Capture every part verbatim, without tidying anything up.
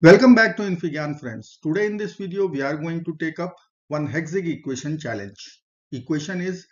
Welcome back to InfiGyan, friends. Today in this video we are going to take up one Hexic equation challenge. Equation is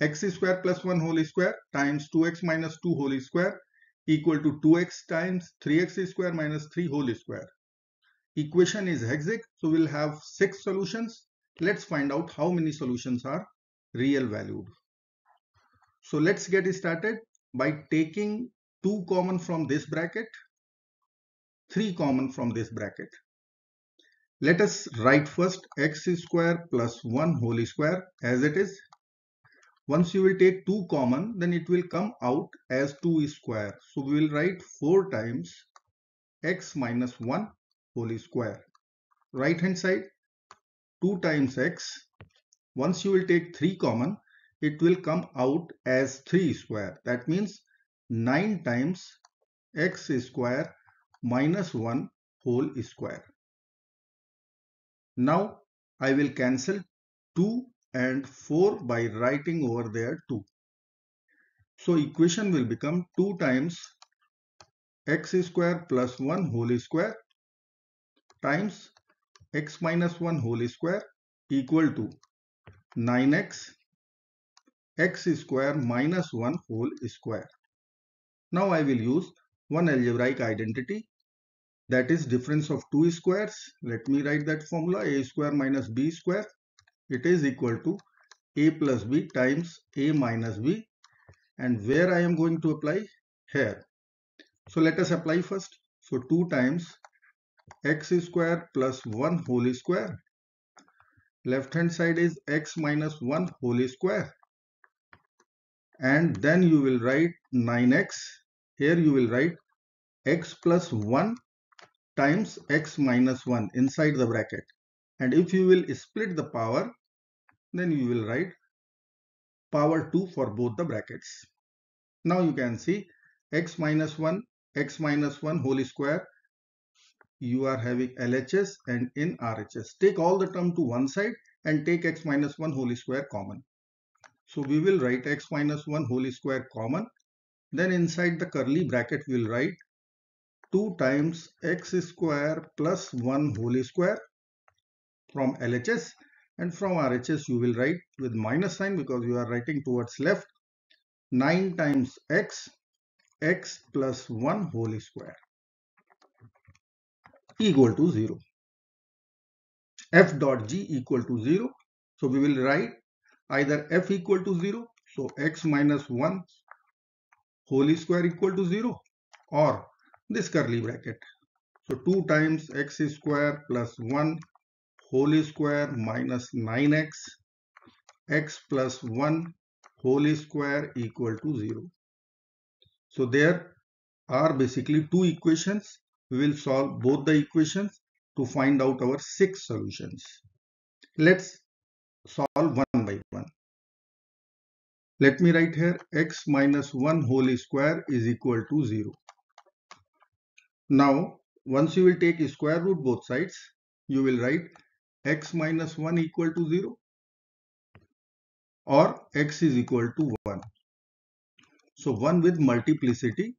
x square plus one whole square times two x minus two whole square equal to two x times three x square minus three whole square. Equation is Hexic, so we'll have six solutions. Let's find out how many solutions are real valued. So let's get started by taking two common from this bracket, three common from this bracket. Let us write first x square plus one whole square as it is. Once you will take two common, then it will come out as two square. So we will write four times x minus one whole square. Right hand side, two times x. Once you will take three common, it will come out as three square. That means nine times x square minus one whole square. Now I will cancel two and four by writing over there two. So equation will become two times x square plus one whole square times x minus one whole square equal to nine x x square minus one whole square. Now I will use one algebraic identity, that is difference of two squares. Let me write that formula. A square minus b square, it is equal to a plus b times a minus b, and where I am going to apply? Here. So let us apply first. So two times x square plus one whole square, left hand side is x minus one whole square, and then you will write nine x. Here you will write x plus one times x minus one inside the bracket, and if you will split the power, then you will write power two for both the brackets. Now you can see x minus one, x minus one whole square. You are having L H S and in R H S. Take all the term to one side and take x minus one whole square common. So we will write x minus one whole square common. Then inside the curly bracket we will write two times x square plus one whole square from L H S, and from R H S you will write with minus sign because you are writing towards left, nine times x, x plus one whole square equal to zero. F dot g equal to zero. So we will write either f equal to zero, so x minus one whole square equal to zero, or this curly bracket. So two times x square plus one whole square minus nine x, x plus one whole square equal to zero. So there are basically two equations. We will solve both the equations to find out our six solutions. Let's solve one by one. Let me write here x minus one whole square is equal to zero. Now once you will take square root both sides, you will write x minus one equal to zero or x is equal to one. So one with multiplicity,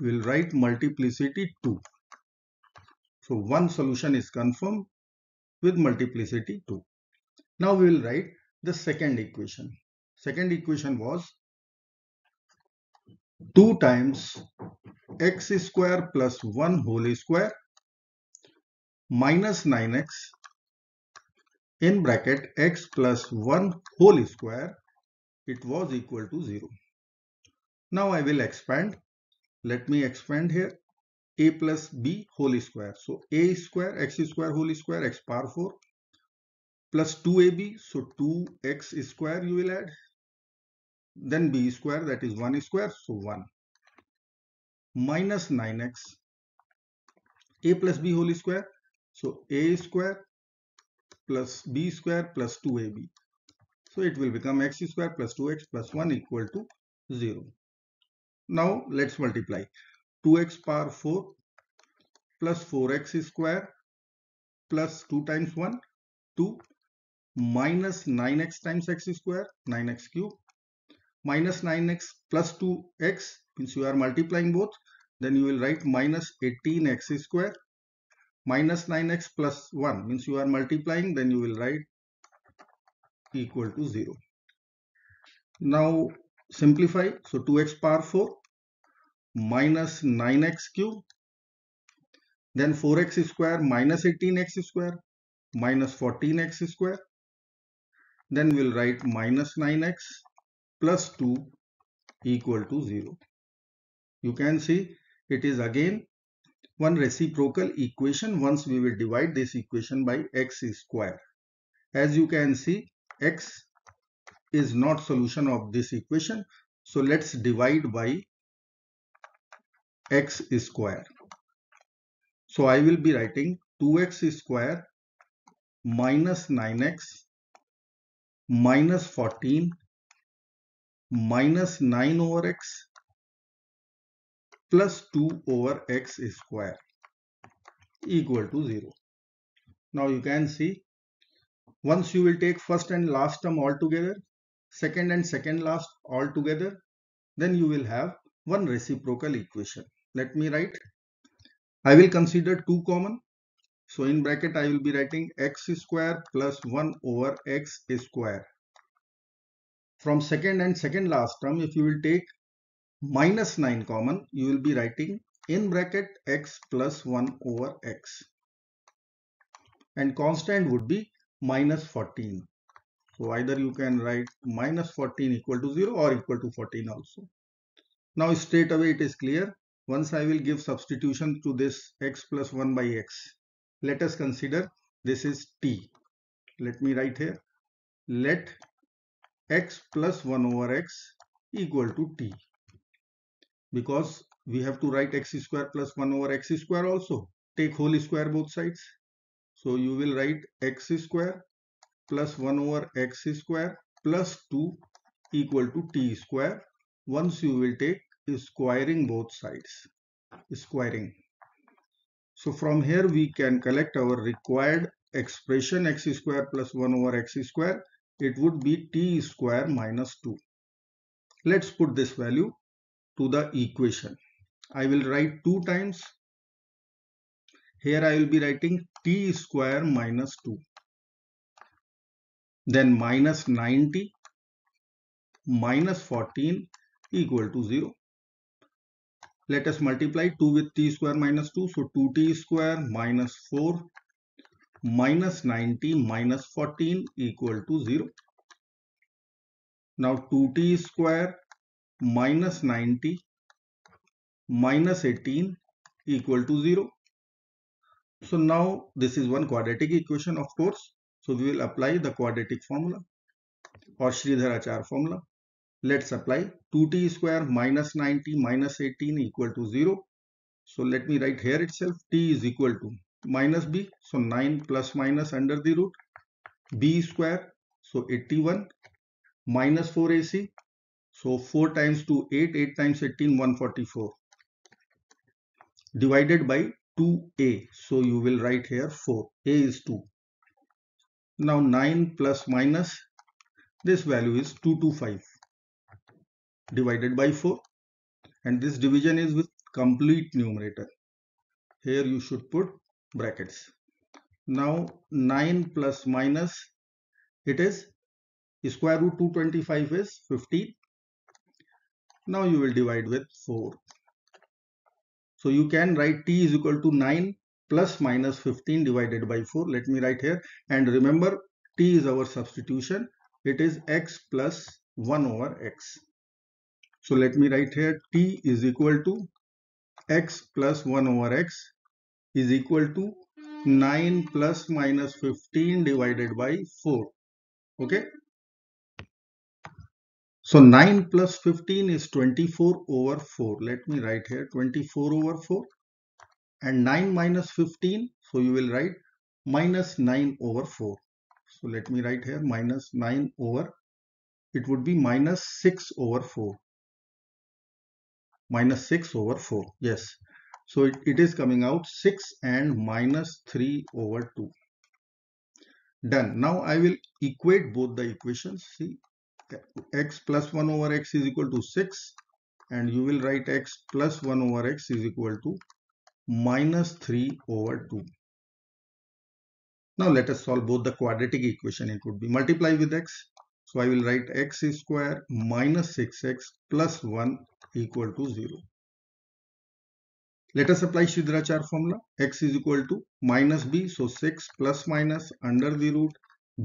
we will write multiplicity two. So one solution is confirmed with multiplicity two. Now we will write the second equation. Second equation was two times x square plus one whole square minus nine x in bracket x plus one whole square, it was equal to zero. Now I will expand. Let me expand here a plus b whole square. So a square, x square whole square, x power four plus two a b, so two x square you will add, then b square, that is one square, so one minus nine x a plus b whole square, so a square plus b square plus two a b, so it will become x square plus two x plus one equal to zero. Now let's multiply two x power four plus four x square plus two times one, two minus nine x times x square, nine x cube minus nine x plus two x, means you are multiplying both, then you will write minus eighteen x square minus nine x plus one, means you are multiplying, then you will write equal to zero. Now simplify, so two x power four minus nine x cube, then four x square minus eighteen x square minus fourteen x square, then we'll write minus nine x plus two equal to zero. You can see it is again one reciprocal equation once we will divide this equation by x square. As you can see, x is not solution of this equation, so let's divide by x square. So I will be writing two x square minus nine x minus fourteen minus nine over x plus two over x square equal to zero. Now you can see, once you will take first and last term all together, second and second last all together, then you will have one reciprocal equation. Let me write. I will consider two common. So in bracket I will be writing x square plus one over x square. From second and second last term, if you will take minus nine common, you will be writing in bracket x plus one over x. And constant would be minus fourteen. So either you can write minus fourteen equal to zero or equal to fourteen also. Now straight away it is clear. Once I will give substitution to this x plus one by x. Let us consider this is t. Let me write here. Let x plus one over x equal to t. Because we have to write x square plus one over x square also. Take whole square both sides. So you will write x square plus one over x square plus two equal to t square. Once you will take squaring both sides. Squaring. So from here we can collect our required expression x square plus one over x square. It would be t square minus two. Let's put this value to the equation. I will write two times. Here I will be writing t square minus two. Then minus nine t minus fourteen equal to zero. Let us multiply two with t square minus two. So two t square minus four minus nine t minus fourteen equal to zero. Now two t square minus nine t minus eighteen equal to zero. So now this is one quadratic equation, of course. So we will apply the quadratic formula or Shridharacharya formula. Let's apply two t square minus nine t minus eighteen equal to zero. So let me write here itself, t is equal to minus b. So nine plus minus under the root b square. So eighty-one minus four a c. So four times two, eight, eight times eighteen, one hundred forty-four. Divided by two a. So you will write here four. A is two. Now nine plus minus, this value is two hundred twenty-five. Divided by four, and this division is with complete numerator. Here you should put brackets. Now nine plus minus, it is square root two hundred twenty-five is fifteen. Now you will divide with four. So you can write t is equal to nine plus minus fifteen divided by four. Let me write here, and remember t is our substitution. It is x plus one over x. So let me write here, t is equal to x plus one over x is equal to nine plus minus fifteen divided by four. Okay. So nine plus fifteen is twenty-four over four. Let me write here twenty-four over four. And nine minus fifteen. So you will write minus nine over four. So let me write here minus nine over. It would be minus six over four. Minus six over four, yes. So it, it is coming out six and minus three over two. Done. Now I will equate both the equations. See, x plus one over x is equal to six and you will write x plus one over x is equal to minus three over two. Now let us solve both the quadratic equation. It would be multiply with x. So I will write x square minus six x plus one equal to zero. Let us apply Shridharacharya formula. X is equal to minus b, so six plus minus under the root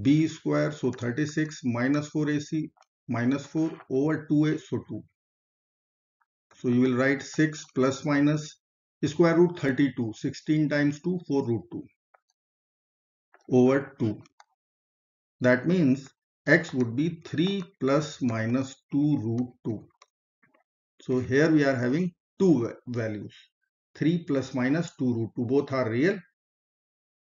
b square, so thirty-six minus four a c minus four over two a, so two. So you will write six plus minus square root thirty-two, sixteen times two, four root two over two. That means x would be three plus minus two root two. So here we are having two values, three plus minus two root two, both are real.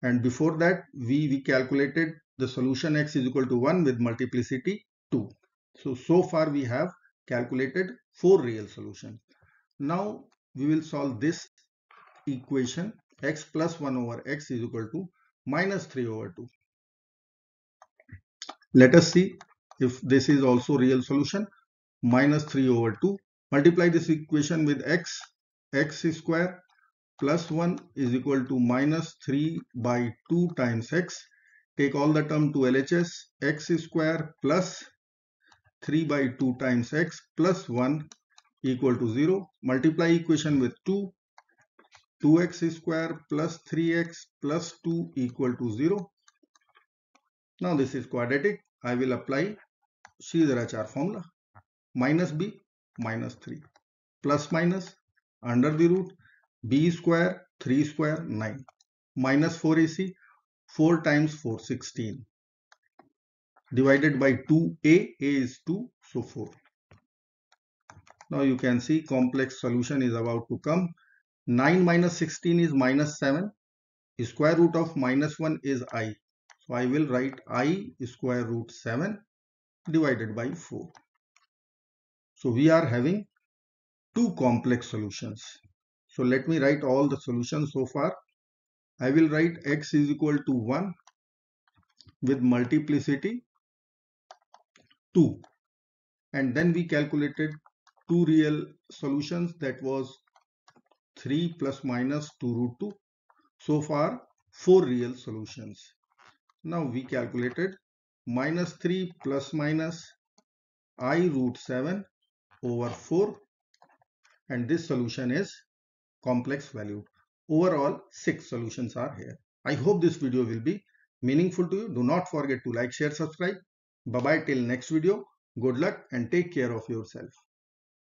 And before that we, we calculated the solution x is equal to one with multiplicity two. So, so far we have calculated four real solutions. Now we will solve this equation x plus one over x is equal to minus three over two. Let us see if this is also real solution. Minus three over two. Multiply this equation with x. X square plus one is equal to minus three by two times x. Take all the term to L H S. X square plus three by two times x plus one equal to zero. Multiply equation with two. two x square plus three x plus two equal to zero. Now this is quadratic. I will apply Shridharacharya formula. Minus b minus three plus minus under the root b square three square nine minus four a c four times four sixteen divided by two a, a is two, so four. Now you can see complex solution is about to come. nine minus sixteen is minus seven. Square root of minus one is I. So I will write I square root seven divided by four. So we are having two complex solutions. So let me write all the solutions so far. I will write x is equal to one with multiplicity two. And then we calculated two real solutions, that was three plus minus two root two. So far four real solutions. Now we calculated minus three plus minus I root seven over four, and this solution is complex value. Overall six solutions are here. I hope this video will be meaningful to you. Do not forget to like, share, subscribe. Bye bye till next video. Good luck and take care of yourself.